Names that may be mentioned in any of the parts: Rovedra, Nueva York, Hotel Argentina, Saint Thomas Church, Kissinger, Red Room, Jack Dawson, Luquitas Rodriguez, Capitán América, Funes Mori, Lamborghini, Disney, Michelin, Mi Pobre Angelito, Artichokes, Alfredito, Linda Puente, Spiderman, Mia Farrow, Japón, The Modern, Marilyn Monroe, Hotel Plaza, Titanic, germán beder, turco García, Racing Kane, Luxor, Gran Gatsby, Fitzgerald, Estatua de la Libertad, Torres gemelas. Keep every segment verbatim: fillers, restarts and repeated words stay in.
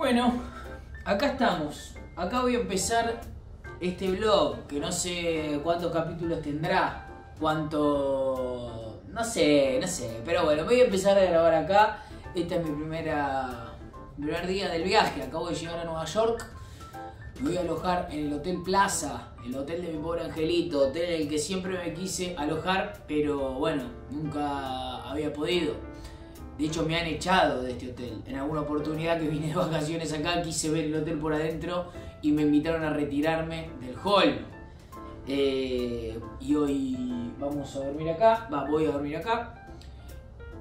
Bueno, acá estamos. Acá voy a empezar este vlog, que no sé cuántos capítulos tendrá, cuánto... no sé, no sé. Pero bueno, voy a empezar a grabar acá. Esta es mi primera... mi primer día del viaje. Acabo de llegar a Nueva York. Me voy a alojar en el Hotel Plaza, el hotel de mi pobre angelito, hotel en el que siempre me quise alojar, pero bueno, nunca había podido. De hecho, me han echado de este hotel. En alguna oportunidad que vine de vacaciones acá, quise ver el hotel por adentro y me invitaron a retirarme del hall. Eh, y hoy vamos a dormir acá, va, voy a dormir acá.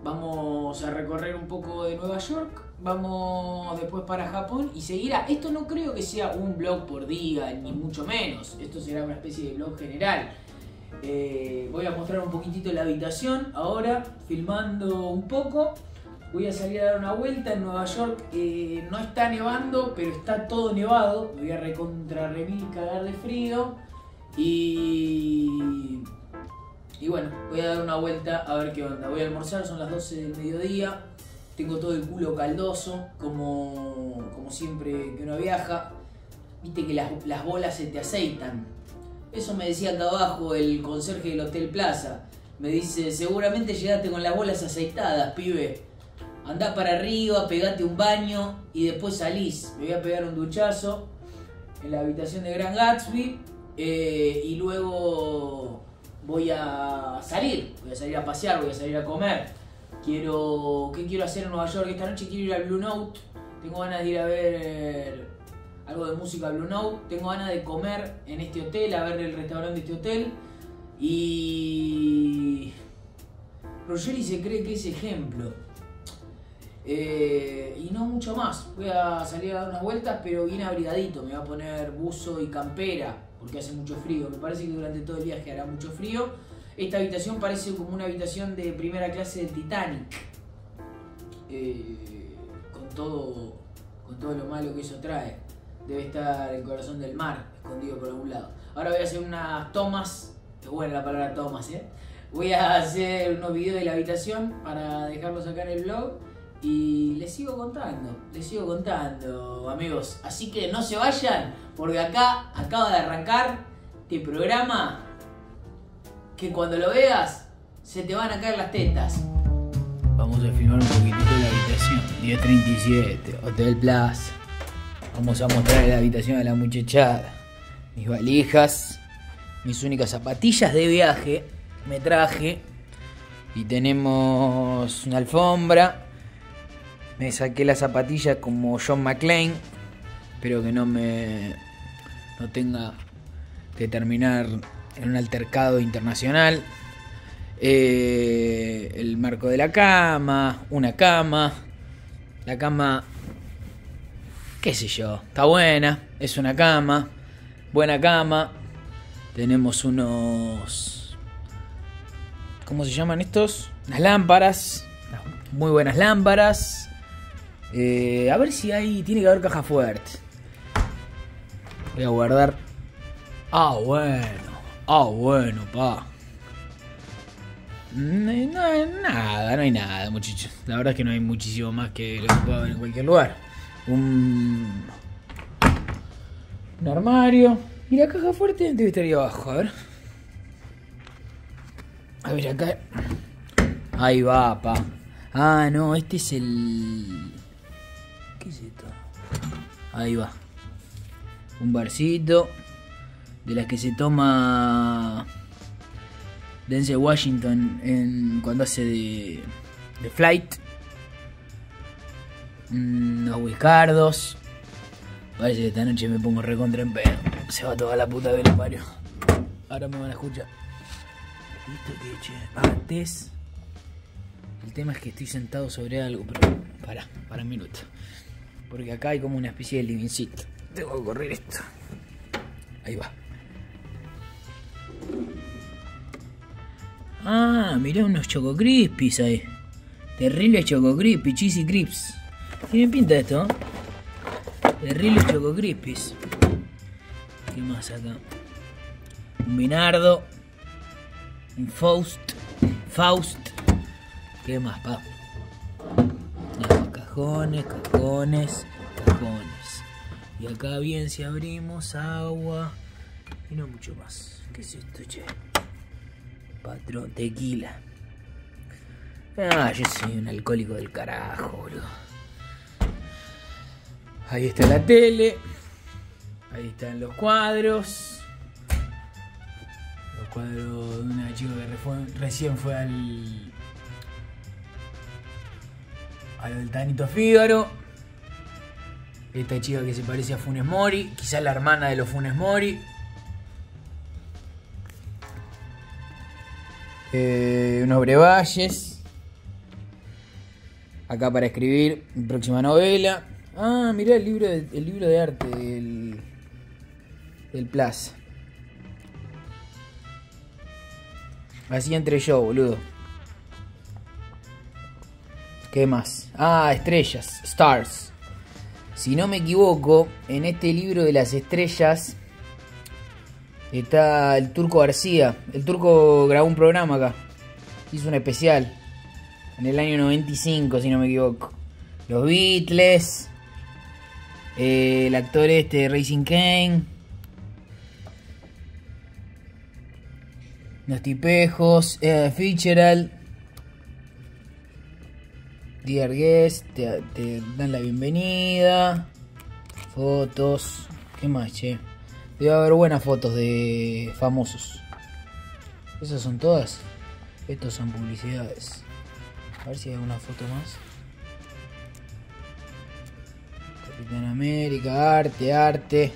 Vamos a recorrer un poco de Nueva York. Vamos después para Japón y seguirá. Esto no creo que sea un vlog por día, ni mucho menos. Esto será una especie de vlog general. Eh, voy a mostrar un poquitito la habitación ahora, filmando un poco. Voy a salir a dar una vuelta en Nueva York. Eh, no está nevando, pero está todo nevado. Me voy a recontra remil cagar de frío. Y... y bueno, voy a dar una vuelta a ver qué onda. Voy a almorzar, son las doce del mediodía. Tengo todo el culo caldoso, como, como siempre que uno viaja. Viste que las, las bolas se te aceitan. Eso me decía acá abajo el conserje del Hotel Plaza. Me dice, seguramente llegaste con las bolas aceitadas, pibe. Andá para arriba, pegate un baño y después salís. Me voy a pegar un duchazo en la habitación de Gran Gatsby. Eh, y luego voy a salir. Voy a salir a pasear, voy a salir a comer. Quiero... ¿qué quiero hacer en Nueva York? Esta noche quiero ir al Blue Note. Tengo ganas de ir a ver algo de música Blue Note. Tengo ganas de comer en este hotel, a ver el restaurante de este hotel. Y... Ruggeri se cree que es ejemplo. Eh, y no mucho más. Voy a salir a dar unas vueltas, pero bien abrigadito. Me voy a poner buzo y campera, porque hace mucho frío. Me parece que durante todo el viaje hará mucho frío. Esta habitación parece como una habitación de primera clase del Titanic. Eh, con, todo, con todo lo malo que eso trae. Debe estar el corazón del mar, escondido por algún lado. Ahora voy a hacer unas tomas. Es buena la palabra tomas, ¿eh? Voy a hacer unos videos de la habitación para dejarlos acá en el blog. Y les sigo contando, les sigo contando, amigos. Así que no se vayan, porque acá acaba de arrancar este programa... que cuando lo veas, se te van a caer las tetas. Vamos a filmar un poquitito la habitación. diez treinta y siete, Hotel Plaza. Vamos a mostrar la habitación a la muchachada. Mis valijas, mis únicas zapatillas de viaje, me traje. Y tenemos una alfombra. Me saqué las zapatillas como John McClane. Espero que no me... no tenga que terminar... en un altercado internacional. Eh, el marco de la cama, una cama, la cama, qué sé yo, está buena, es una cama, buena cama. Tenemos unos, ¿cómo se llaman estos? Las lámparas, muy buenas lámparas. Eh, a ver si hay, tiene que haber caja fuerte. Voy a guardar. Ah, bueno. Ah, oh, bueno, pa. No hay, no hay nada, no hay nada, muchachos. La verdad es que no hay muchísimo más que lo que pueda haber en cualquier lugar. Un, un armario. Y la caja fuerte debe estar ahí abajo, a ver. A ver acá. Ahí va, pa. Ah, no, este es el... ¿qué es esto? Ahí va. Un barcito. De las que se toma Denzel Washington en, cuando hace de, de Flight. Los huicardos. Parece que esta noche me pongo recontra en pedo. Se va toda la puta que lo parió. Ahora me van a escuchar. Listo que eche antes. El tema es que estoy sentado sobre algo, pero pará, para un minuto. Porque acá hay como una especie de livingcito. Tengo que correr esto. Ahí va. Ah, mirá unos Choco Crispis ahí. Terribles Choco Crispis, Cheesy Crips. Tienen pinta esto, ¿eh? Terribles Choco Crispis. ¿Qué más acá? Un vinardo. Un Faust. Faust. ¿Qué más, pa? Cajones, cajones, tapones. Y acá bien, si abrimos, agua y no mucho más. ¿Qué es esto, che? Patrón, tequila. Ah, yo soy un alcohólico del carajo, boludo. Ahí está la tele. Ahí están los cuadros. Los cuadros de una chica que fue, recién fue al... al altanito Fígaro. Esta chica que se parece a Funes Mori. Quizás la hermana de los Funes Mori. Eh, unos brevalles. Acá para escribir mi próxima novela. Ah, mirá el libro de, el libro de arte del, del Plaza. Así entré yo, boludo. ¿Qué más? Ah, estrellas, stars. Si no me equivoco, en este libro de las estrellas está el Turco García. El Turco grabó un programa acá. Hizo un especial. En el año noventa y cinco, si no me equivoco. Los Beatles. Eh, el actor este, Racing Kane. Los tipejos. Eh, Fitzgerald. Dear Guest. Te, te dan la bienvenida. Fotos. ¿Qué más, che? Debe haber buenas fotos de famosos. ¿Esas son todas? Estos son publicidades. A ver si hay una foto más. Capitán América, arte, arte.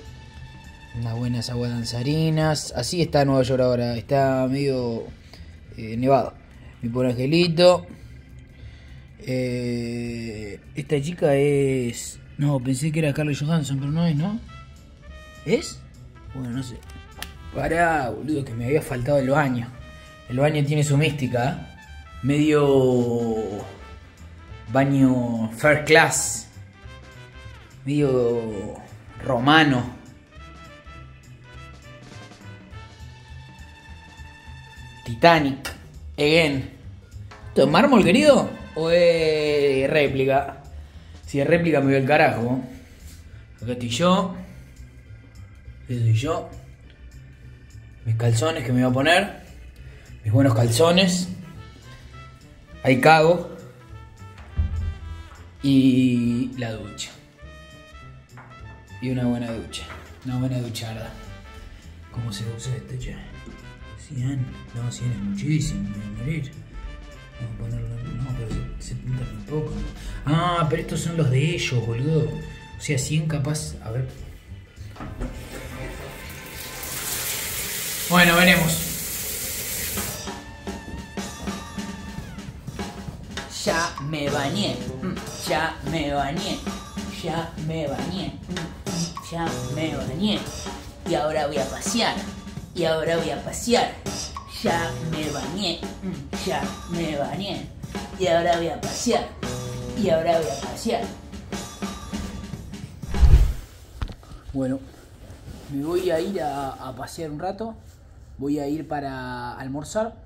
Unas buenas aguas danzarinas. Así está Nueva York ahora. Está medio eh, nevado. Mi pobre angelito. Eh, esta chica es... No, pensé que era Carly Johansson, pero no es, ¿no? ¿Es? Bueno, no sé. Pará, boludo, que me había faltado el baño. El baño tiene su mística, ¿eh? Medio... baño first class. Medio... romano. Titanic. Again. ¿Esto es mármol, querido? ¿O es réplica? Si es réplica me voy al carajo. Acá estoy yo. Ese soy yo. Mis calzones que me voy a poner. Mis buenos calzones. Ahí cago. Y la ducha. Y una buena ducha. Una buena ducharda. ¿Cómo se usa este ya? cien. No, cien es muchísimo. Me voy a morir. Vamos a ponerlo. No, pero setenta es muy poco. Ah, pero estos son los de ellos, boludo. O sea, cien capaz. A ver. Bueno, veremos. Ya me bañé, ya me bañé, ya me bañé, ya me bañé. Y ahora voy a pasear, y ahora voy a pasear. Ya me bañé, ya me bañé. Y ahora voy a pasear, y ahora voy a pasear. Bueno, me voy a ir a, a pasear un rato. Voy a ir para almorzar.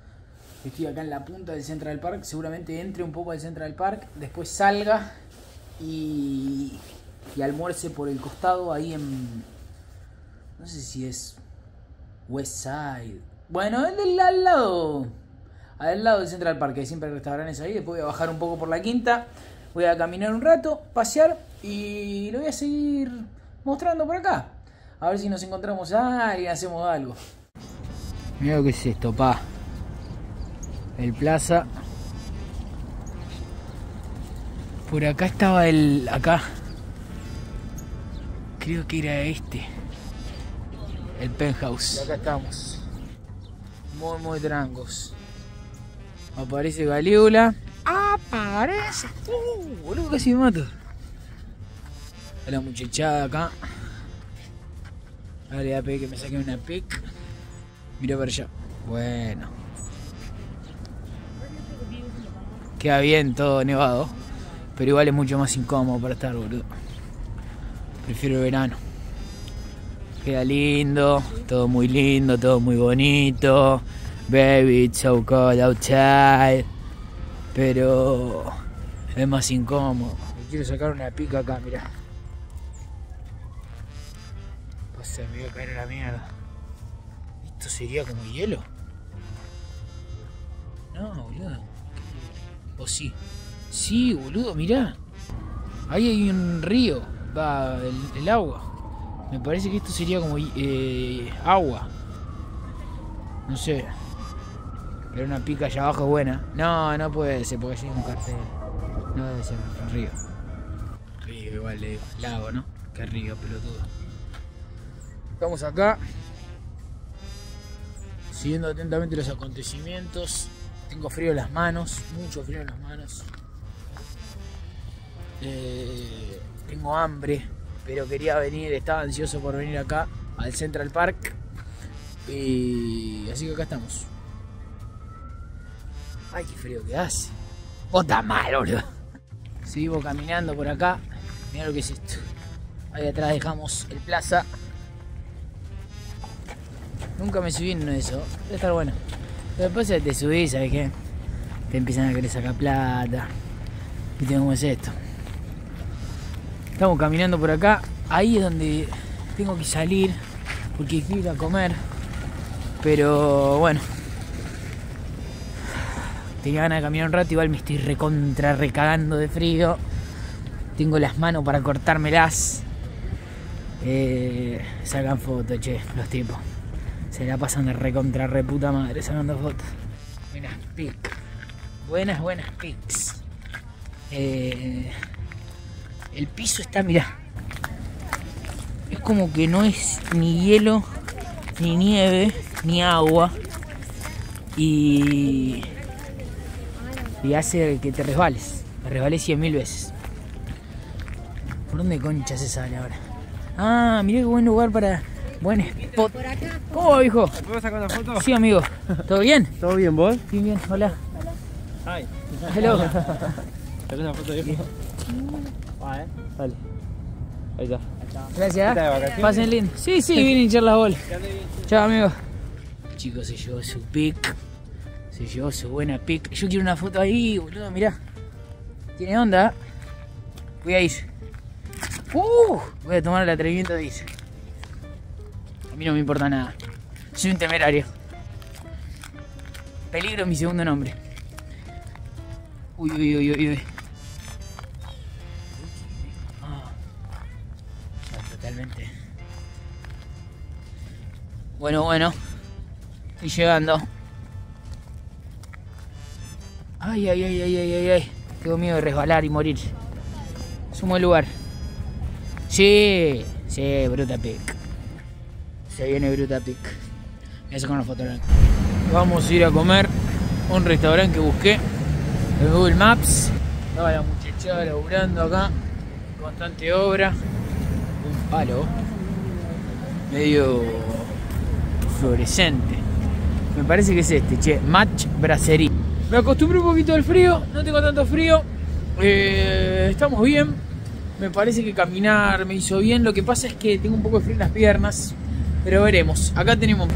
Estoy acá en la punta del Central Park. Seguramente entre un poco al Central Park. Después salga y, y almuerce por el costado ahí en... No sé si es West Side. Bueno, es del al lado. Al lado del Central Park. Hay siempre restaurantes ahí. Después voy a bajar un poco por la quinta. Voy a caminar un rato, pasear. Y lo voy a seguir mostrando por acá. A ver si nos encontramos a alguien, hacemos algo. Mirá lo que es esto, pa. El Plaza. Por acá estaba el... Acá. Creo que era este. El penthouse. Y acá estamos. Muy, muy trancos. Aparece Galeola. ¡Aparece! ¡Uh! Boludo, casi me mato. A la muchachada acá. Dale, a pedir que me saque una pic. Mirá para allá. Bueno. Queda bien todo nevado. Pero igual es mucho más incómodo para estar, boludo. Prefiero el verano. Queda lindo. Todo muy lindo. Todo muy bonito. Baby, it's so cold outside. Pero es más incómodo. Me quiero sacar una pica acá, mirá. Después se me iba a caer a la mierda. ¿Esto sería como hielo? No, boludo. ¿O sí? Sí, boludo, mirá. Ahí hay un río. Va el, el agua. Me parece que esto sería como eh, agua. No sé. Pero una pica allá abajo es buena. No, no puede ser, porque allí hay un cartel. No debe ser un río. Río igual de lago, ¿no? Qué río, pelotudo. Estamos acá. Siguiendo atentamente los acontecimientos. Tengo frío en las manos. Mucho frío en las manos. Eh, tengo hambre. Pero quería venir, estaba ansioso por venir acá al Central Park. Y así que acá estamos. Ay, qué frío que hace. Bota mal, boludo. Seguimos caminando por acá. Mirá lo que es esto. Ahí atrás dejamos el Plaza. Nunca me subí en uno de esos. Debe estar bueno. Pero después te subís, ¿sabes qué? Te empiezan a querer sacar plata. Y tengo cómo es esto. Estamos caminando por acá. Ahí es donde tengo que salir. Porque quiero ir a comer. Pero bueno. Tenía ganas de caminar un rato, igual me estoy recontra recagando de frío. Tengo las manos para cortármelas. Eh, sacan fotos, che, los tipos. Se la pasan de recontra re puta madre sacando fotos. Buenas pics. Buenas, buenas pics. Eh, el piso está, mirá. Es como que no es ni hielo, ni nieve, ni agua. Y... y hace que te resbales. Me resbalé cien mil veces. ¿Por dónde concha se sale ahora? Ah, mirá qué buen lugar para... buen spot. ¿Cómo, hijo? ¿Te puedo sacar una foto? Sí, amigo. ¿Todo bien? ¿Todo bien, vos? Bien, bien. Hola. Hola. Hi. Hello. ¿Sacás una foto, viejo? Va, eh. Dale. Ahí está. Gracias. Pasen lindo. Sí, sí, vine a hinchar las bolas. Chao, amigo. Chicos, se llevó su pick. Se llevó su buena pic. Yo quiero una foto ahí, boludo, mirá. Tiene onda. Voy a ir. Uh, voy a tomar el atrevimiento de ir. A mí no me importa nada. Soy un temerario. Peligro es mi segundo nombre. Uy, uy, uy, uy, uy. Ah, totalmente. Bueno, bueno. Estoy llegando. Ay, ay, ay, ay, ay, ay, ay. Tengo miedo de resbalar y morir. Es un buen lugar. Sí, sí, Bruta Pic. Se viene Bruta Pic. Voy a sacar una foto. Vamos a ir a comer a un restaurante que busqué en Google Maps. Estaba la muchachada laburando acá. Bastante obra. Un palo. Medio fluorescente. Me parece que es este, che. Match Brasserie. Me acostumbré un poquito al frío, no tengo tanto frío, eh, estamos bien, me parece que caminar me hizo bien, lo que pasa es que tengo un poco de frío en las piernas, pero veremos. Acá tenemos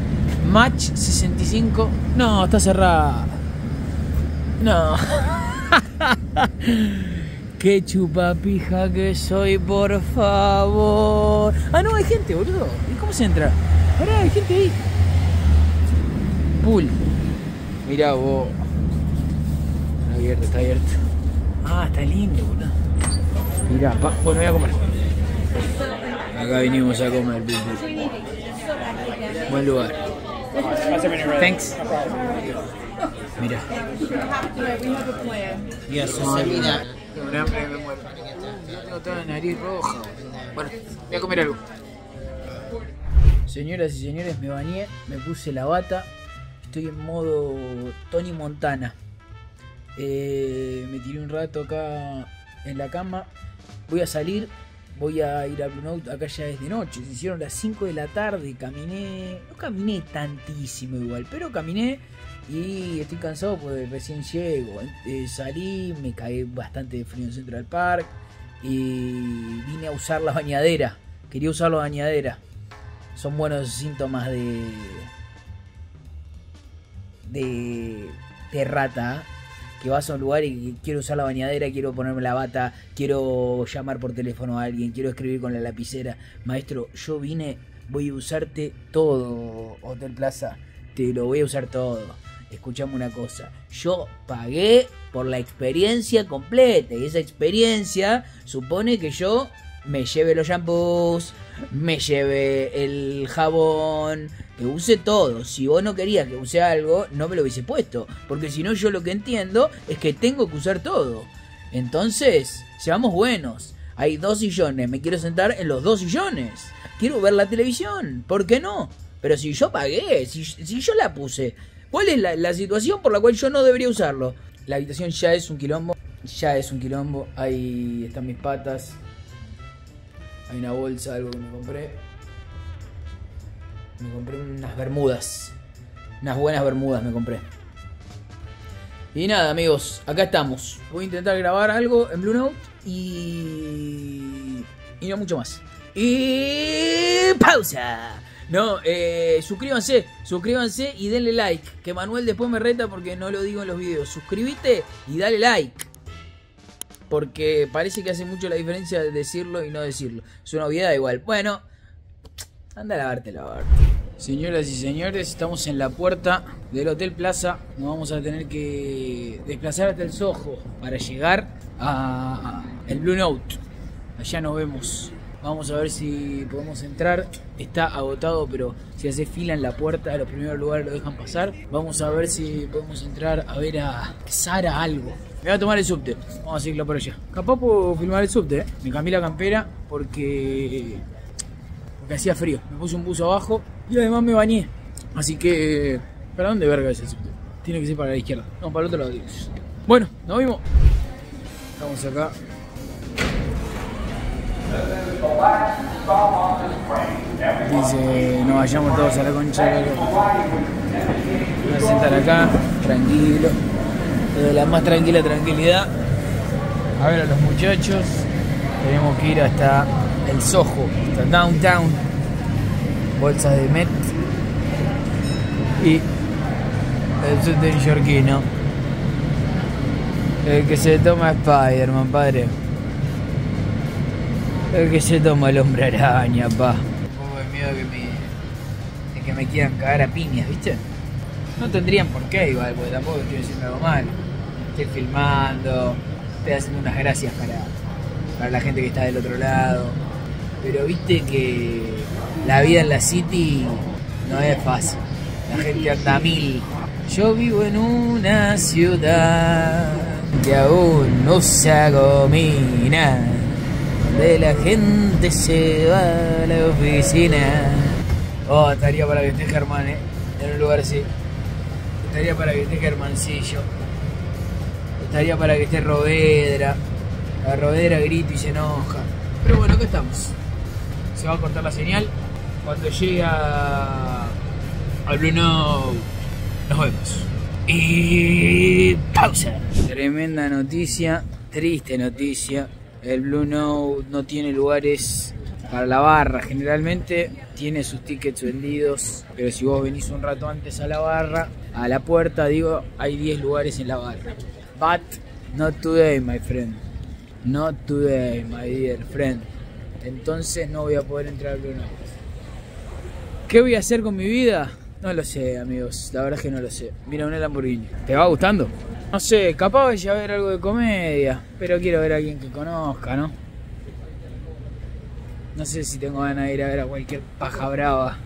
Match sesenta y cinco, no, está cerrada, no, qué chupapija que soy, por favor. Ah, no, hay gente, boludo, ¿y cómo se entra? Pará, hay gente ahí. Pool, mirá vos. Está abierto, está abierto. Ah, está lindo, boludo. Mirá, pa. Bueno, voy a comer. Acá vinimos a comer, baby. Buen lugar. Thanks. Mirá. Y a su salida. Tengo toda la nariz roja. Bueno, voy a comer algo. Señoras y señores, me bañé, me puse la bata. Estoy en modo Tony Montana. Eh, me tiré un rato acá en la cama. Voy a salir, voy a ir a Blue Note. Acá ya es de noche, se hicieron las cinco de la tarde. Caminé, no caminé tantísimo igual, pero caminé. Y estoy cansado porque recién llego. eh, Salí, me caí bastante de frío en Central Park. Y vine a usar la bañadera. Quería usar la bañadera. Son buenos síntomas de De, de rata, ¿eh? Que vas a un lugar y quiero usar la bañadera, quiero ponerme la bata, quiero llamar por teléfono a alguien, quiero escribir con la lapicera. Maestro, yo vine voy a usarte todo, Hotel Plaza, te lo voy a usar todo. Escuchame una cosa, yo pagué por la experiencia completa y esa experiencia supone que yo me lleve los shampoos, me lleve el jabón, que use todo. Si vos no querías que use algo, no me lo hubiese puesto, porque si no yo lo que entiendo es que tengo que usar todo. Entonces, seamos buenos, hay dos sillones, me quiero sentar en los dos sillones, quiero ver la televisión, ¿por qué no? Pero si yo pagué, si, si yo la puse, ¿cuál es la, la situación por la cual yo no debería usarlo? La habitación ya es un quilombo, ya es un quilombo, ahí están mis patas. Hay una bolsa, algo que me compré. Me compré unas bermudas. Unas buenas bermudas me compré. Y nada, amigos, acá estamos. Voy a intentar grabar algo en Blue Note y... y no mucho más. Y... pausa. No, eh, suscríbanse, suscríbanse y denle like. Que Manuel después me reta porque no lo digo en los videos. Suscríbete y dale like. Porque parece que hace mucho la diferencia de decirlo y no decirlo. Es una obviedad igual. Bueno, anda a lavarte la barba. Señoras y señores, estamos en la puerta del Hotel Plaza. Nos vamos a tener que desplazar hasta el Soho para llegar a el Blue Note. Allá nos vemos. Vamos a ver si podemos entrar. Está agotado, pero si hace fila en la puerta, a los primeros lugares lo dejan pasar. Vamos a ver si podemos entrar a ver a Sara algo. Me voy a tomar el subte, vamos a irlo para allá. Capaz puedo filmar el subte, ¿eh? Me cambié la campera porque... porque hacía frío. Me puse un buzo abajo y además me bañé. Así que... ¿para dónde verga es el subte? Tiene que ser para la izquierda. No, para el otro lado. Bueno, nos vimos. Estamos acá. Dice, nos vayamos todos a la concha. Voy a sentar acá, tranquilo. De la más tranquila tranquilidad. A ver a los muchachos. Tenemos que ir hasta el Soho, hasta Downtown. Bolsas de Met. Y el subte neoyorquino. El que se toma Spiderman, padre. El que se toma el hombre araña, pa. Un poco de miedo que me, de que me quieran cagar a piñas, ¿viste? No tendrían por qué igual, porque tampoco estoy haciendo algo mal. Estoy filmando, estoy haciendo unas gracias para, para la gente que está del otro lado. Pero viste que la vida en la City no es fácil. La gente anda a mil. Yo vivo en una ciudad que aún no se agomina, donde la gente se va a la oficina. Oh, estaría para que esté Germán, eh. En un lugar así. Estaría para que esté Germancillo. Estaría para que esté Rovedra. La Rovedra grita y se enoja. Pero bueno, acá estamos. Se va a cortar la señal. Cuando llega al Blue Note, nos vemos. Y pausa. Tremenda noticia. Triste noticia. El Blue Note no tiene lugares para la barra. Generalmente tiene sus tickets vendidos, pero si vos venís un rato antes a la barra, a la puerta, digo, hay diez lugares en la barra. But not today, my friend. Not today, my dear friend. Entonces no voy a poder entrar al Blue Note. ¿Qué voy a hacer con mi vida? No lo sé, amigos. La verdad es que no lo sé. Mira, una Lamborghini. ¿Te va gustando? No sé, capaz voy a ver algo de comedia, pero quiero ver a alguien que conozca, ¿no? No sé si tengo ganas de ir a ver a cualquier paja brava.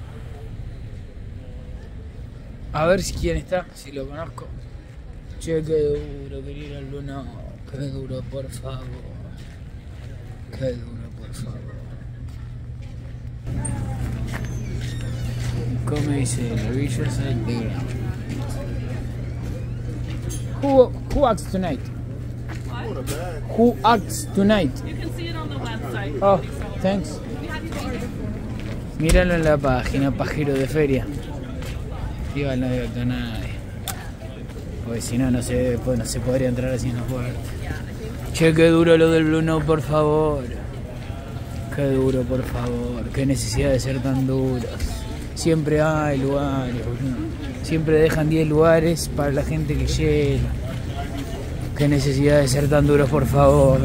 A ver si quién está, si lo conozco. Che, qué duro, querer ir al Luna. Qué duro, por favor. Qué duro, por favor. Come dice, Revisions and the Ground. Who, who acts tonight? Who acts tonight? You can see it on the website. Oh, thanks. Míralo en la página, pajero de feria. Igual no debe actuar nadie. Porque si no, no se, no se podría entrar así en la puerta. Che, qué duro lo del Blue Note, por favor. Qué duro, por favor. Qué necesidad de ser tan duros. Siempre hay lugares, ¿no? Siempre dejan diez lugares para la gente que llega. Qué necesidad de ser tan duros, por favor.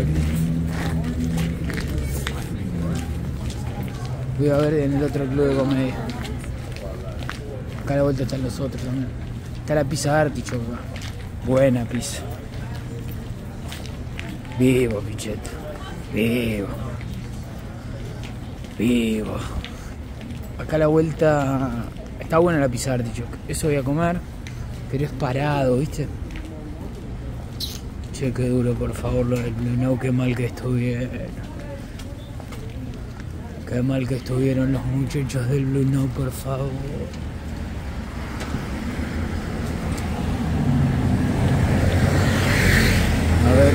voy a ver en el otro club de comedia. Acá a la vuelta están los otros también. Está la pizza Artichokes. Buena pizza. Vivo, Pichetto. Vivo. Vivo. Acá a la vuelta está buena la pizza Artichokes. Eso voy a comer, pero es parado, ¿viste? Che, qué duro, por favor, lo del Blue Note. Qué mal que estuvieron. Qué mal que estuvieron los muchachos del Blue Note, por favor. A ver.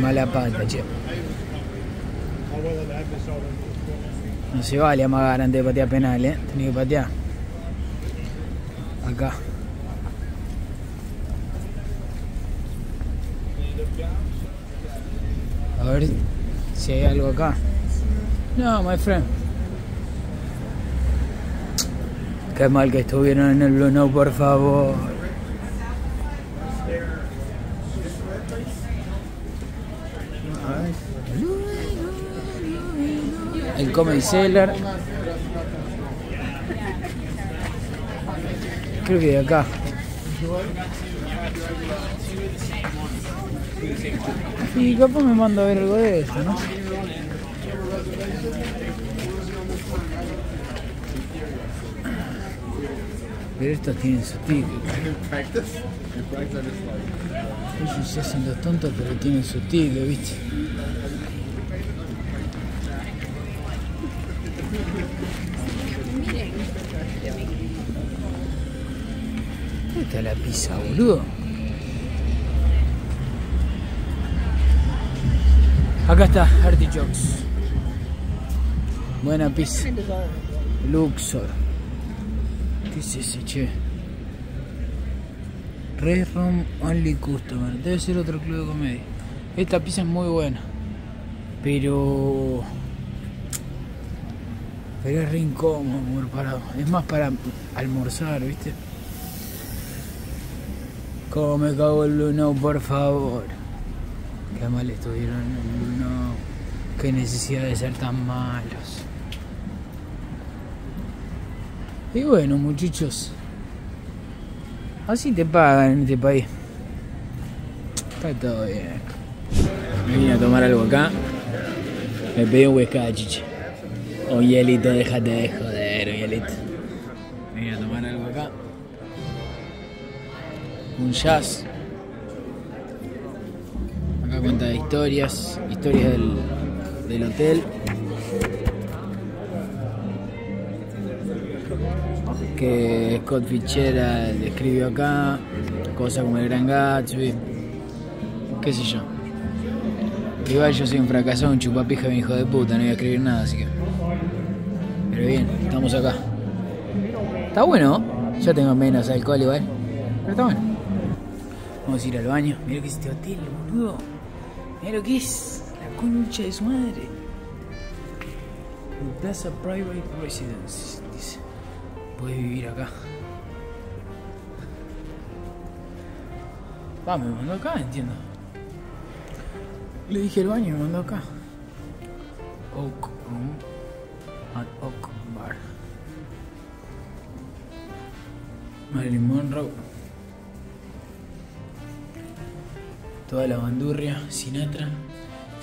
Mala pata, che. No se vale amagar antes de patear penal, ¿eh? Tenés que patear. Acá. A ver si hay algo acá. No, my friend. Qué mal que estuvieron en el Blue Note, por favor. El Comedy Cellar. Creo que de acá. Y capaz me mando a ver algo de esto, ¿no? Pero estos tienen su título. Ellos se hacen los tontos, pero tienen su título, ¿viste? ¿Dónde está la pizza, boludo? Acá está, Artichokes. Buena pizza. Luxor. ¿Qué es ese, che? Red Room Only Customer. Debe ser otro club de comedia. Esta pizza es muy buena. Pero... Pero es re incómodo, amor, parado. Es más para almorzar, ¿viste? Como me cago el Blue Note, por favor. Qué mal estuvieron en el Blue Note. Qué necesidad de ser tan malos. Y bueno, muchachos, así te pagan en este país. Está todo bien. Me vine a tomar algo acá. Me pedí un huescachiche. Oye, Elito, déjate de joder, oye, Elito. Me vine a tomar algo acá. Un jazz. Acá cuenta historias. Historias del, del hotel. Que Scott Fitzgerald escribió acá, cosas como el Gran Gatsby, qué sé yo. Igual yo soy un fracasado, un chupapija, un hijo de puta, no voy a escribir nada, así que... Pero bien, estamos acá. Está bueno, yo tengo menos alcohol igual, pero está bueno. Vamos a ir al baño, mirá lo que es este hotel, boludo. Mirá lo que es, la concha de su madre. Plaza Private Residence, dice. Puedes vivir acá. Va, me mandó acá, entiendo. Le dije el baño y me mandó acá. Oak Room and Oak Bar. Marilyn Monroe. Toda la bandurria. Sinatra.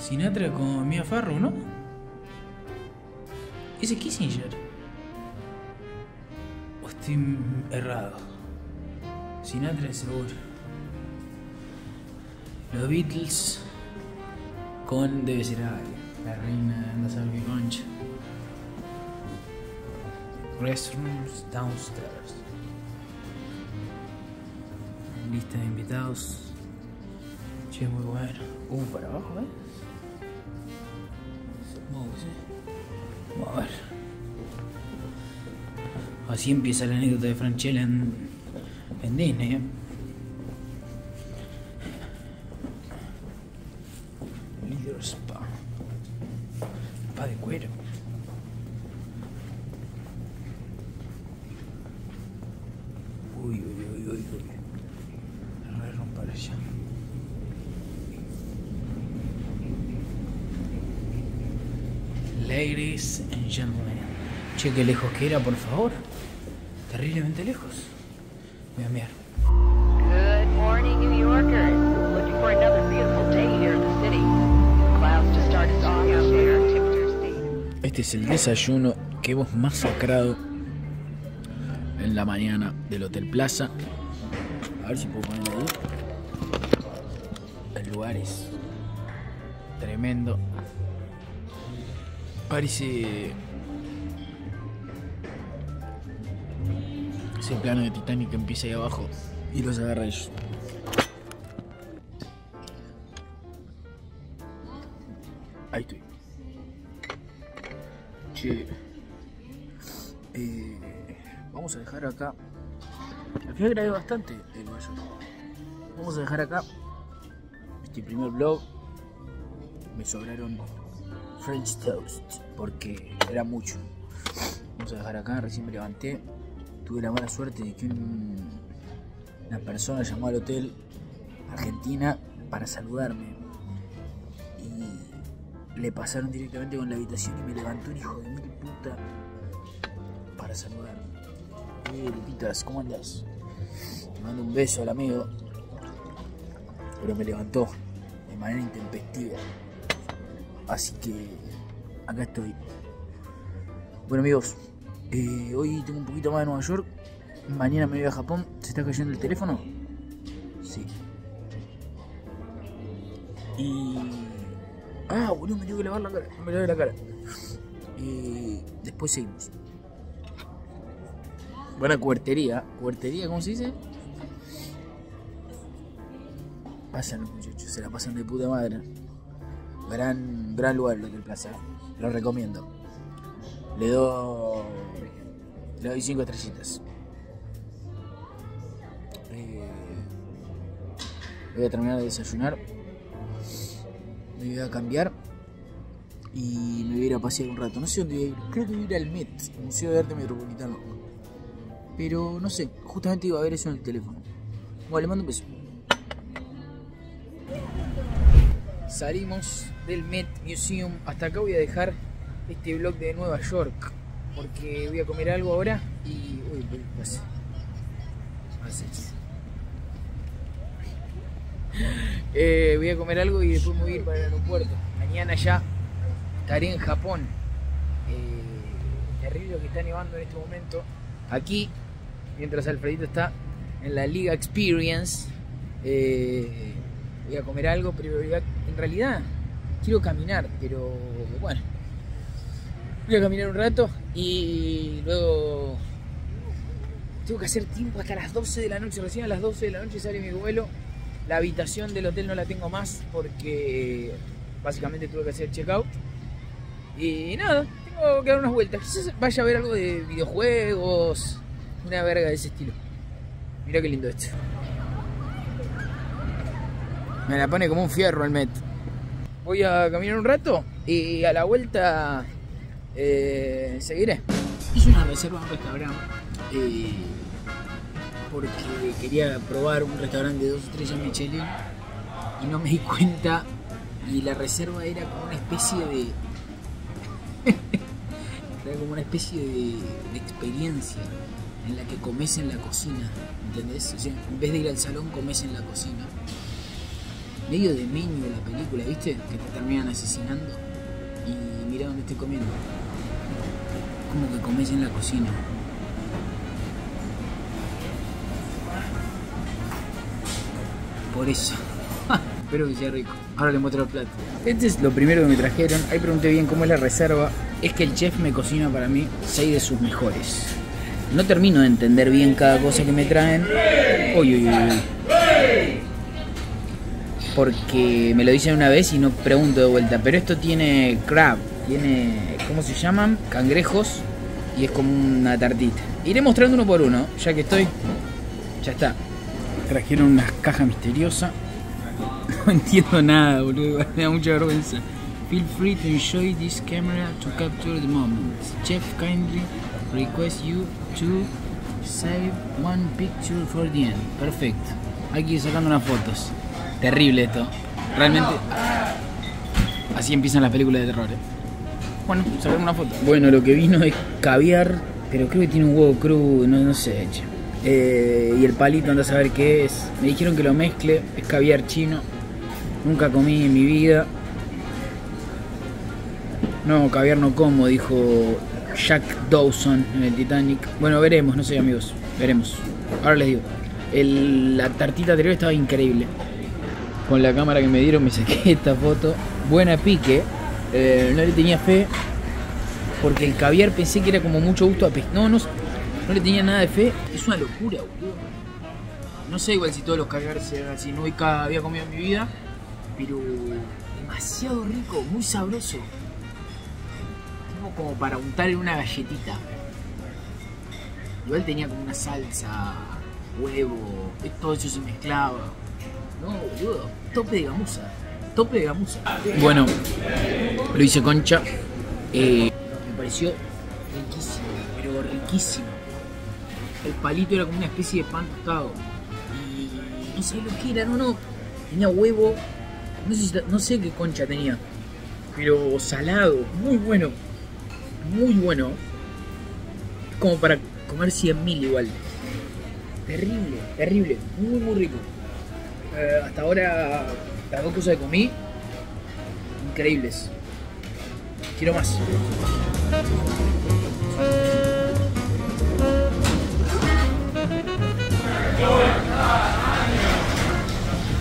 Sinatra con Mia Farrow, ¿no? Ese es Kissinger. Errado. Sinatra es seguro. Los Beatles con debe ser alguien. La reina anda a saber qué concha. Restrooms downstairs. Lista de invitados. Che, muy bueno. Uh, para abajo, ¿eh? Vamos a ver. Así empieza la anécdota de Franchella en, en Disney, ¿eh? Leader Spa. Spa de cuero. Uy, uy, uy, uy, uy. Me voy a romper allá. Ladies and gentlemen. Che, qué lejos que era, por favor. Terriblemente lejos. Voy a mirar. Good morning, New Yorkers. Looking for another beautiful day here in the city. Clouds to start us off out there. Este es el desayuno que hemos masacrado en la mañana del Hotel Plaza. A ver si puedo ponerlo ahí. El lugar es tremendo. Parece ese plano de Titanic que empieza ahí abajo y los agarra ellos. Ahí estoy. Che, eh, vamos a dejar acá. Al final grabé bastante el Nueva York. Vamos a dejar acá este primer vlog. Me sobraron French Toast porque era mucho. Vamos a dejar acá. Recién me levanté. Tuve la mala suerte de que un, una persona llamó al Hotel Argentina para saludarme y le pasaron directamente con la habitación y me levantó un hijo de mil puta para saludarme. Hey, Luquitas, ¿cómo andas? Te mando un beso al amigo, pero me levantó de manera intempestiva. Así que acá estoy. Bueno, amigos, eh, hoy tengo un poquito más de Nueva York. Mañana me voy a Japón. ¿Se está cayendo el teléfono? Sí. Y... ah, boludo, me tengo que lavar la cara. Me lavé la cara. Y después seguimos. Buena cuartería. ¿Cuartería? ¿Cómo se dice? Pasan los muchachos, se la pasan de puta madre. Gran, gran lugar lo que el Plaza. Lo recomiendo. Le doy... Le doy cinco estrellitas. Eh, voy a terminar de desayunar. Me voy a cambiar. Y me voy a ir a pasear un rato. No sé dónde voy a ir. Creo que voy a ir al M E T, Museo de Arte Metropolitano. Pero no sé. Justamente iba a ver eso en el teléfono. Bueno, le mando un beso. Salimos del M E T Museum. Hasta acá voy a dejar este vlog de Nueva York, porque voy a comer algo ahora y... uy, ¿qué pasa? Eh, voy a comer algo y después me voy a ir para el aeropuerto. Mañana ya estaré en Japón. Eh, terrible lo que está nevando en este momento aquí, mientras Alfredito está en la Liga Experience. Eh, voy a comer algo, pero voy a... en realidad quiero caminar, pero bueno, voy a caminar un rato y luego tengo que hacer tiempo hasta las doce de la noche. Recién a las doce de la noche sale mi vuelo. La habitación del hotel no la tengo más porque básicamente tuve que hacer check-out. Y nada, tengo que dar unas vueltas. Quizás vaya a ver algo de videojuegos, una verga de ese estilo. Mirá qué lindo esto. Me la pone como un fierro el M E T. Voy a caminar un rato y a la vuelta eh, seguiré. Hice una reserva a un restaurante eh, porque quería probar un restaurante de dos estrellas Michelin y no me di cuenta, y la reserva era como una especie de... era como una especie de, de experiencia en la que comes en la cocina, ¿entendés? O sea, en vez de ir al salón, comes en la cocina. Medio de menú de la película, ¿viste? Que te terminan asesinando. Y mirá dónde estoy comiendo. Como que comés en la cocina. Por eso. Espero que sea rico. Ahora les muestro el plato. Este es lo primero que me trajeron. Ahí pregunté bien cómo es la reserva. Es que el chef me cocina para mí seis de sus mejores. No termino de entender bien cada cosa que me traen. Uy, uy, uy, uy. Porque me lo dicen una vez y no pregunto de vuelta. Pero esto tiene crab, tiene, ¿cómo se llaman? Cangrejos. Y es como una tartita. Iré mostrando uno por uno, ya que estoy. Ya está. Trajeron unas cajas misteriosas. No entiendo nada, boludo. Me da mucha vergüenza. Feel free to enjoy this camera to capture the moment. Chef kindly requests you to save one picture for the end. Perfecto. Aquí sacando unas fotos. Terrible esto. Realmente así empiezan las películas de terror, ¿eh? Bueno, sacamos una foto. Bueno, lo que vino es caviar, pero creo que tiene un huevo crudo, no, no sé, che. Eh, y el palito, anda a saber qué es. Me dijeron que lo mezcle, es caviar chino. Nunca comí en mi vida. No, caviar no como, dijo Jack Dawson en el Titanic. Bueno, veremos, no sé, amigos, veremos. Ahora les digo, el, la tartita anterior estaba increíble. Con la cámara que me dieron me saqué esta foto. Buena pique, eh, no le tenía fe. Porque el caviar pensé que era como mucho gusto a pescado. No, no, no le tenía nada de fe. Es una locura, boludo. No sé igual si todos los caviares sean así. Nunca había comido en mi vida. Pero demasiado rico, muy sabroso. Como para untar en una galletita. Igual tenía como una salsa, huevo, todo eso se mezclaba. No, boludo, tope de gamuza, tope de gamuza. Bueno, lo hice concha. Eh, me pareció riquísimo, pero riquísimo. El palito era como una especie de pan tostado. Y no sé lo que era, no, no. Tenía huevo, no sé, no sé qué concha tenía. Pero salado, muy bueno. Muy bueno, como para comer cien mil igual. Terrible, terrible, muy muy rico. Eh, hasta ahora las dos cosas que comí, increíbles. Quiero más.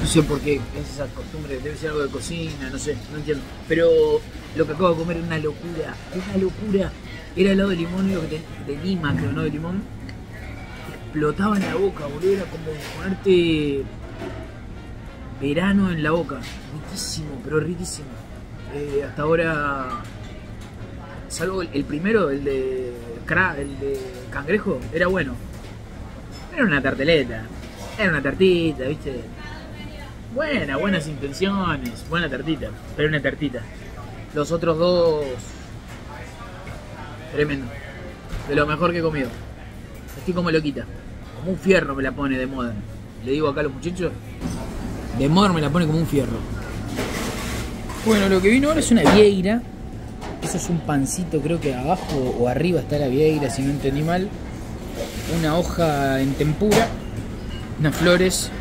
No sé por qué es esa costumbre, debe ser algo de cocina, no sé, no entiendo. Pero lo que acabo de comer es una locura, una locura. Era helado de limón, de, de lima, creo, ¿no? De limón. Explotaba en la boca, boludo, era como ponerte verano en la boca. Riquísimo, pero riquísimo. Eh, hasta ahora, salvo el, el primero, el de, cra, el de cangrejo, era bueno. Era una tarteleta, era una tartita, ¿viste? Buena, buenas intenciones, buena tartita, pero una tartita. Los otros dos, tremendo, de lo mejor que he comido. Estoy como loquita, como un fierro me la pone de moda. Le digo acá a los muchachos, de moda me la pone como un fierro. Bueno, lo que vino ahora es una vieira. Eso es un pancito, creo que abajo o arriba está la vieira, si no entendí mal. Una hoja en tempura, unas flores.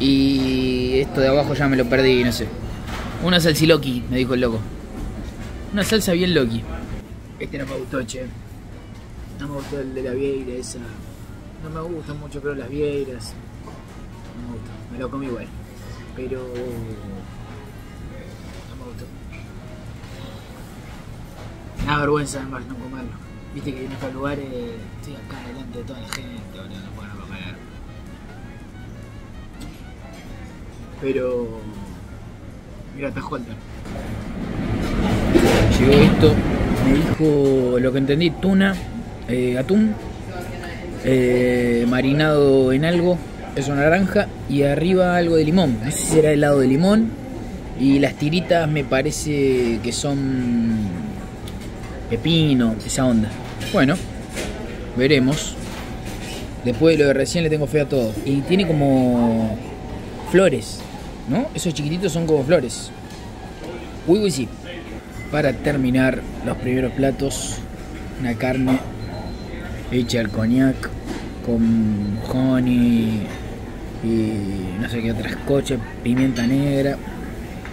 Y esto de abajo ya me lo perdí, no sé. Una salsiloqui, me dijo el loco. Una salsa bien loqui. Este no me gustó, che. No me gustó el de la vieira esa. No me gustan mucho, creo, las vieiras. No me gustó. Me lo comí igual. Pero... no me gustó. Nada vergüenza, además, no comerlo. Viste que en estos lugares estoy acá delante de toda la gente, boludo, no puedo no comer. Pero... mira, está Holter. Llegó esto. Me dijo, lo que entendí, tuna, eh, atún, eh, marinado en algo, eso naranja, y arriba algo de limón, no sé si era helado de limón, y las tiritas me parece que son pepino, esa onda. Bueno, veremos. Después de lo de recién le tengo fe a todo. Y tiene como flores, ¿no? Esos chiquititos son como flores. Uy, uy, sí. Para terminar los primeros platos, una carne hecha al coñac con honey y no sé qué otras coches, pimienta negra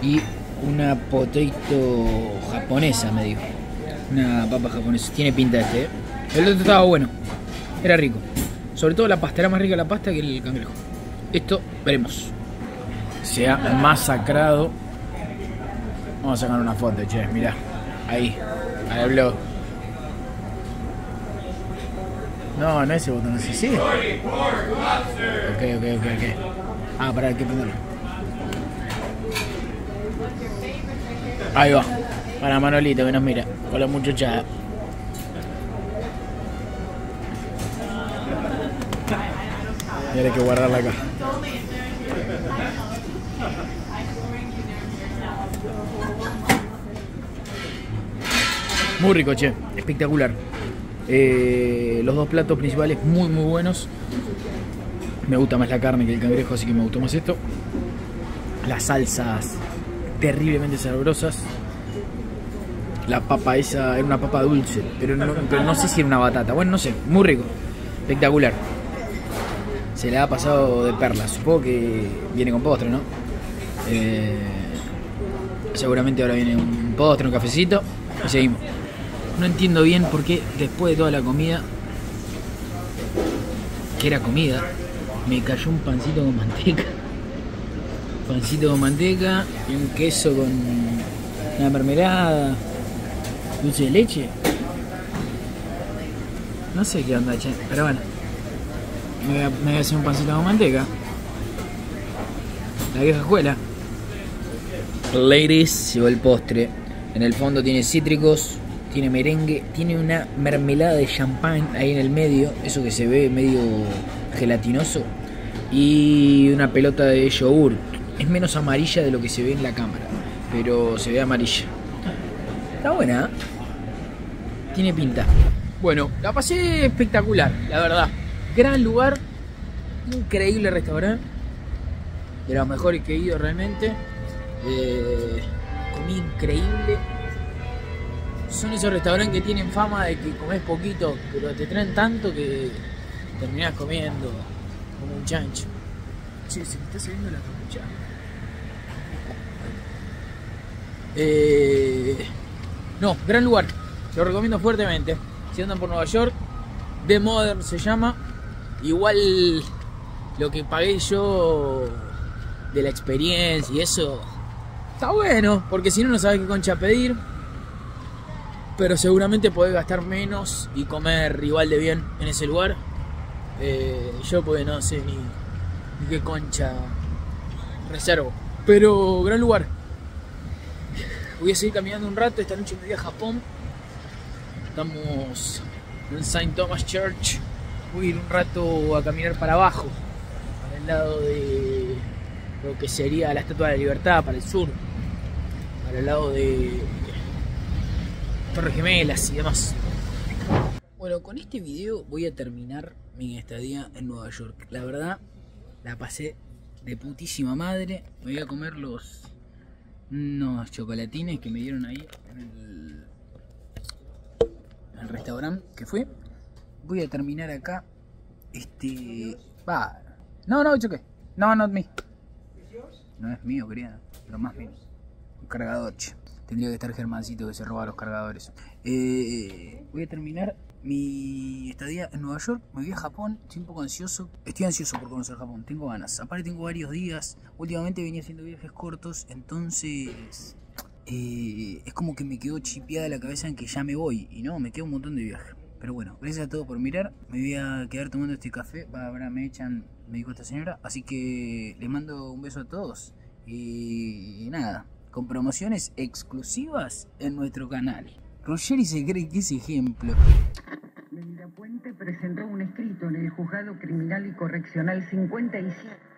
y una potato japonesa, me dijo. Una papa japonesa, tiene pinta este, ¿eh? El otro estaba bueno, era rico. Sobre todo la pasta, era más rica la pasta que el cangrejo. Esto veremos. Se ha masacrado. Vamos a sacar una foto, che, mirá. Ahí, al blog. No, no ese botón, así, sí. Ok, ok, ok, ok. Ah, pará, hay que ponerlo. Ahí va. Para Manolito que nos mira. Con la muchachada. Y ahora hay que guardarla acá. Muy rico, che, espectacular. Eh, los dos platos principales muy muy buenos. Me gusta más la carne que el cangrejo, así que me gustó más esto. Las salsas terriblemente sabrosas. la papa esa era una papa dulce, pero no, pero no sé si era una batata. Bueno, no sé, muy rico, espectacular. Se le ha pasado de perla, supongo que viene con postre, ¿no? Eh, seguramente ahora viene un postre, un cafecito y seguimos. No entiendo bien por qué después de toda la comida, que era comida, me cayó un pancito con manteca. Pancito con manteca y un queso con una mermelada, dulce de leche. No sé qué onda, che, pero bueno. Me voy a, me voy a hacer un pancito con manteca. La vieja escuela. Ladies, llegó el postre. En el fondo tiene cítricos, tiene merengue, tiene una mermelada de champán ahí en el medio, eso que se ve medio gelatinoso, y una pelota de yogur. Es menos amarilla de lo que se ve en la cámara, pero se ve amarilla. Está buena, ¿eh? Tiene pinta. Bueno, la pasé espectacular, la verdad. Gran lugar, increíble restaurante, de los mejores que he ido realmente. Eh, comí increíble. Son esos restaurantes que tienen fama de que comes poquito, pero te traen tanto que terminás comiendo como un chancho. Che, se me está saliendo la capucha. Eh, no, gran lugar. Lo recomiendo fuertemente. Si andan por Nueva York, The Modern se llama. Igual lo que pagué yo de la experiencia y eso está bueno, porque si no, no sabes qué concha pedir. Pero seguramente podés gastar menos y comer igual de bien en ese lugar. Eh, yo pues no sé ni, ni qué concha reservo. Pero gran lugar. Voy a seguir caminando un rato. Esta noche me voy a Japón. Estamos en Saint Thomas Church. Voy a ir un rato a caminar para abajo, para el lado de lo que sería la Estatua de la Libertad, para el sur, para el lado de Torres Gemelas y demás. Bueno, con este video voy a terminar mi estadía en Nueva York. La verdad, la pasé de putísima madre. Me voy a comer los unos chocolatines que me dieron ahí en el, en el restaurante que fui. Voy a terminar acá. Este... va. No, no, it's okay. No, not me. No es mío, querida. Pero más mío. Un cargador, che. Tendría que estar Germancito, que se roba los cargadores. Eh, voy a terminar mi estadía en Nueva York. Me voy a Japón. Estoy un poco ansioso. Estoy ansioso por conocer Japón. Tengo ganas. Aparte tengo varios días. Últimamente venía haciendo viajes cortos. Entonces... Eh, es como que me quedó chipeada la cabeza en que ya me voy. Y no, me queda un montón de viajes. Pero bueno, gracias a todos por mirar. Me voy a quedar tomando este café. Ahora me echan, me dijo esta señora. Así que les mando un beso a todos. Y, y nada. Con promociones exclusivas en nuestro canal. Ruggeri se cree que es ejemplo. Linda Puente presentó un escrito en el Juzgado Criminal y Correccional cincuenta y siete.